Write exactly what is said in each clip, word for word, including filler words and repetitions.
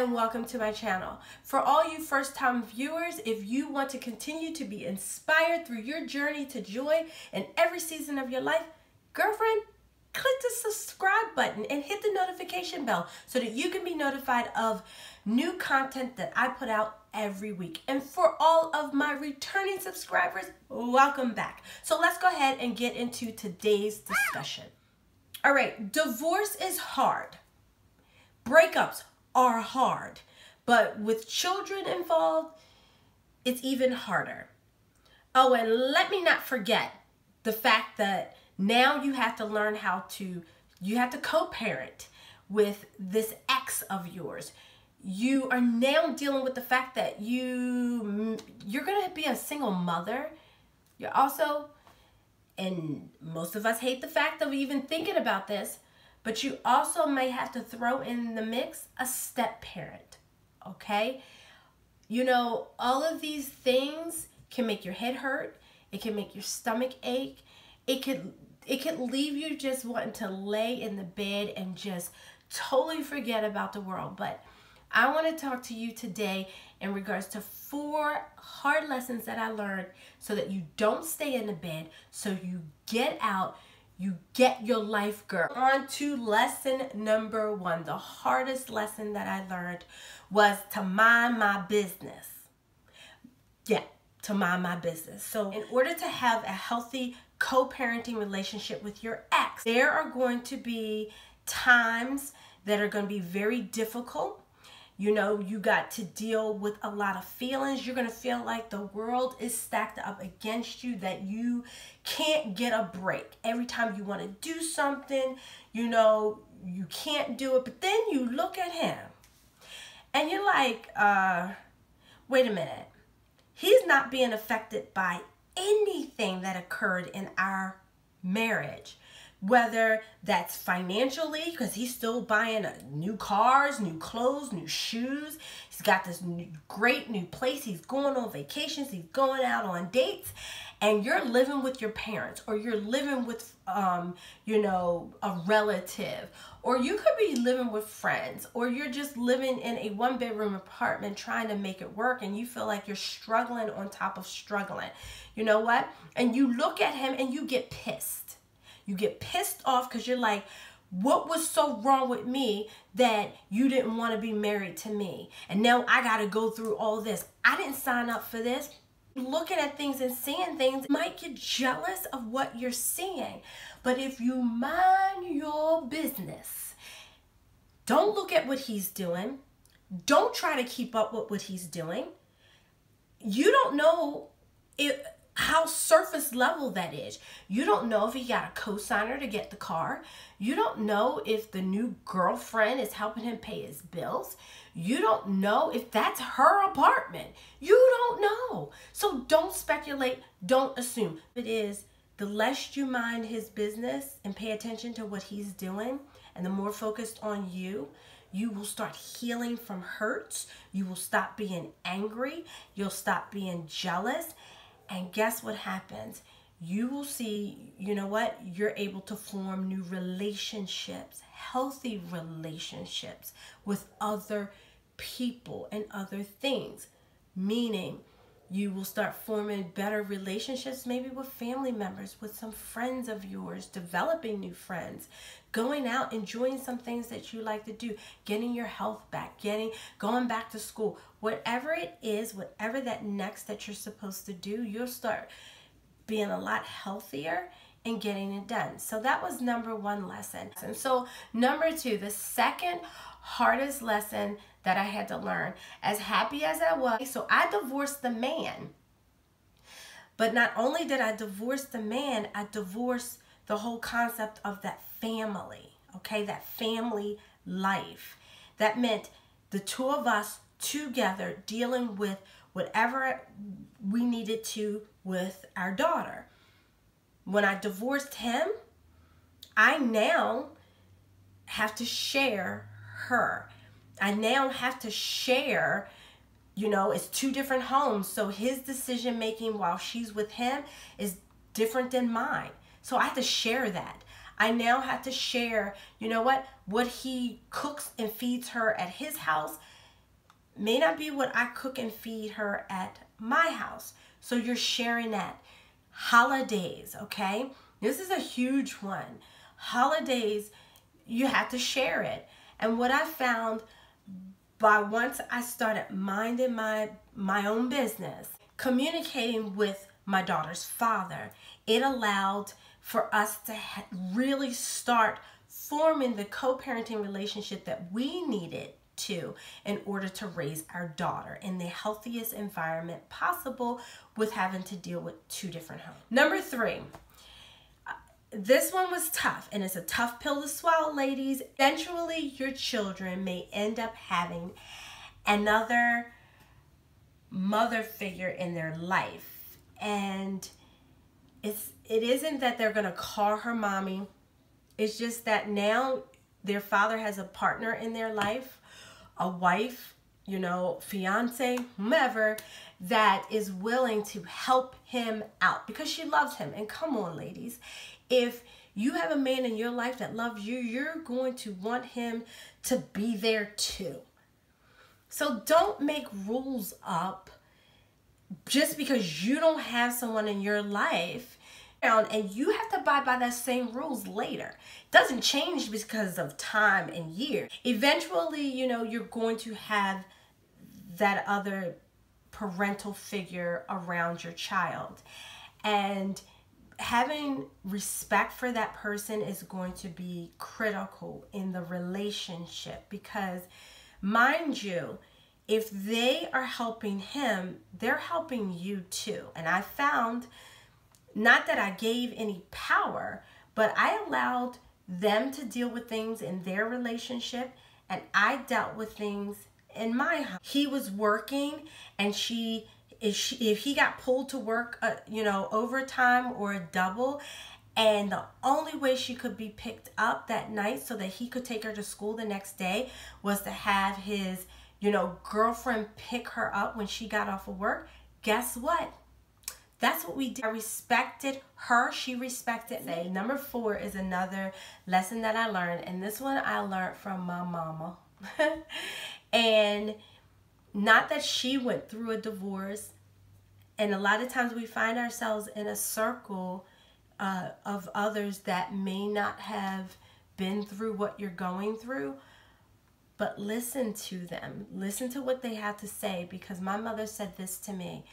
and welcome to my channel. For all you first-time viewers, if you want to continue to be inspired through your journey to joy in every season of your life, girlfriend, click the subscribe button and hit the notification bell so that you can be notified of new content that I put out every week. And for all of my returning subscribers, welcome back. So let's go ahead and get into today's discussion. All right, divorce is hard. Breakups are hard, but with children involved, it's even harder. Oh, and let me not forget the fact that now you have to learn how to, you have to co-parent with this ex of yours. You are now dealing with the fact that you, you're going to be a single mother. You're also, and most of us hate the fact of even thinking about this, but you also may have to throw in the mix a step parent, okay? You know, all of these things can make your head hurt. It can make your stomach ache. It could, it could leave you just wanting to lay in the bed and just totally forget about the world. But I want to talk to you today in regards to four hard lessons that I learned so that you don't stay in the bed, so you get out. You get your life, girl. On to lesson number one. The hardest lesson that I learned was to mind my business. Yeah, to mind my business. So in order to have a healthy co-parenting relationship with your ex, there are going to be times that are going to be very difficult. You know, you got to deal with a lot of feelings. You're going to feel like the world is stacked up against you, that you can't get a break. Every time you want to do something, you know, you can't do it. But then you look at him and you're like, uh, wait a minute. He's not being affected by anything that occurred in our marriage. Whether that's financially, because he's still buying a, new cars, new clothes, new shoes. He's got this new, great new place. He's going on vacations. He's going out on dates. And you're living with your parents, or you're living with, um, you know, a relative. Or you could be living with friends, or you're just living in a one-bedroom apartment trying to make it work, and you feel like you're struggling on top of struggling. You know what? And you look at him and you get pissed. You get pissed off because you're like, what was so wrong with me that you didn't want to be married to me? And now I got to go through all this. I didn't sign up for this. Looking at things and seeing things, you might get jealous of what you're seeing. But if you mind your business, don't look at what he's doing. Don't try to keep up with what he's doing. You don't know if... how surface level that is. You don't know if he got a co-signer to get the car. You don't know if the new girlfriend is helping him pay his bills. You don't know if that's her apartment. You don't know. So don't speculate. Don't assume. It is the less you mind his business and pay attention to what he's doing, and the more focused on you, you will start healing from hurts. You will stop being angry. You'll stop being jealous. And guess what happens? You will see, you know what? You're able to form new relationships, healthy relationships with other people and other things. Meaning you will start forming better relationships, maybe with family members, with some friends of yours, developing new friends, going out, enjoying some things that you like to do, getting your health back, getting, going back to school, whatever it is, whatever that next that you're supposed to do, you'll start being a lot healthier and getting it done. So that was number one lesson. And so number two, the second hardest lesson that I had to learn. As happy as I was, so I divorced the man. But not only did I divorce the man, I divorced the whole concept of that family, okay? That family life. That meant the two of us together dealing with whatever we needed to with our daughter. When I divorced him, I now have to share her. I now have to share, you know, it's two different homes. So his decision making while she's with him is different than mine. So I have to share that. I now have to share, you know what, what he cooks and feeds her at his house may not be what I cook and feed her at my house. So you're sharing that. Holidays, okay? This is a huge one. Holidays, you have to share it. And what I found by once I started minding my, my own business, communicating with my daughter's father, it allowed for us to really start forming the co-parenting relationship that we needed to in order to raise our daughter in the healthiest environment possible with having to deal with two different homes. Number three, this one was tough, and it's a tough pill to swallow, ladies. Eventually, your children may end up having another mother figure in their life, and it's it isn't that they're gonna call her mommy. It's just that now their father has a partner in their life, a wife, you know, fiance, whomever, that is willing to help him out because she loves him. And come on, ladies, if you have a man in your life that loves you, you're going to want him to be there too. So don't make rules up just because you don't have someone in your life, and you have to abide by that same rules later. It doesn't change because of time and years. Eventually, you know, you're going to have that other parental figure around your child, and having respect for that person is going to be critical in the relationship, because mind you, if they are helping him, they're helping you too. And I found, not that I gave any power, but I allowed them to deal with things in their relationship, and I dealt with things in my house. He was working, and she if, she, if he got pulled to work, uh, you know, overtime or a double, and the only way she could be picked up that night so that he could take her to school the next day was to have his, you know, girlfriend pick her up when she got off of work. Guess what? That's what we did. I respected her, she respected me. Number four is another lesson that I learned, and this one I learned from my mama. And not that she went through a divorce, and a lot of times we find ourselves in a circle uh, of others that may not have been through what you're going through, but listen to them. Listen to what they have to say, because my mother said this to me.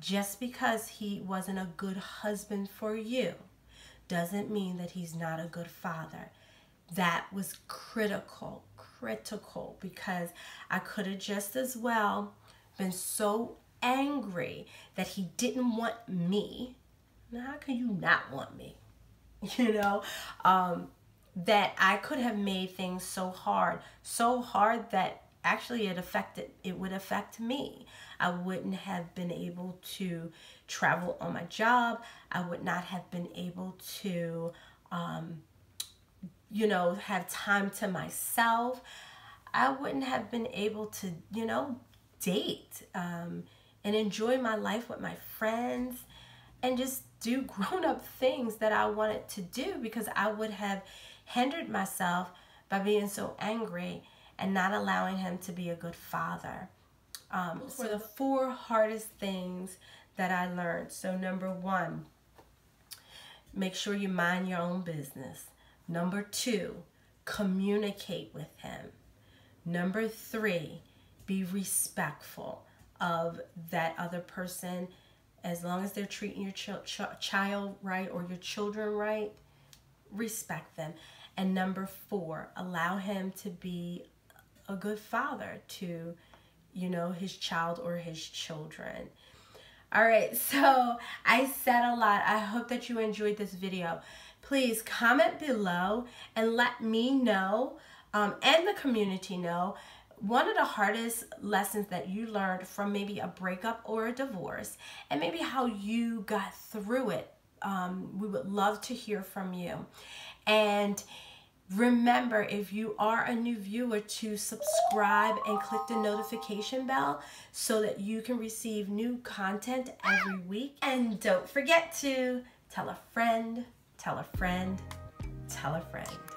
Just because he wasn't a good husband for you doesn't mean that he's not a good father. That was critical, critical, because I could have just as well been so angry that he didn't want me. Now, how can you not want me? You know, um, that I could have made things so hard, so hard that actually it affected, it would affect me. I wouldn't have been able to travel on my job. I would not have been able to, um, you know, have time to myself. I wouldn't have been able to, you know, date um, and enjoy my life with my friends and just do grown-up things that I wanted to do, because I would have hindered myself by being so angry and not allowing him to be a good father. Um, so the four hardest things that I learned. So number one, make sure you mind your own business. Number two, communicate with him. Number three, be respectful of that other person. As long as they're treating your ch ch child right or your children right, respect them. And number four, allow him to be a good father to, you know, his child or his children. All right, so I said a lot. I hope that you enjoyed this video. Please comment below and let me know, um, and the community know, one of the hardest lessons that you learned from maybe a breakup or a divorce, and maybe how you got through it. Um, we would love to hear from you. And remember, if you are a new viewer, to subscribe and click the notification bell so that you can receive new content every week. And don't forget to tell a friend, tell a friend, tell a friend.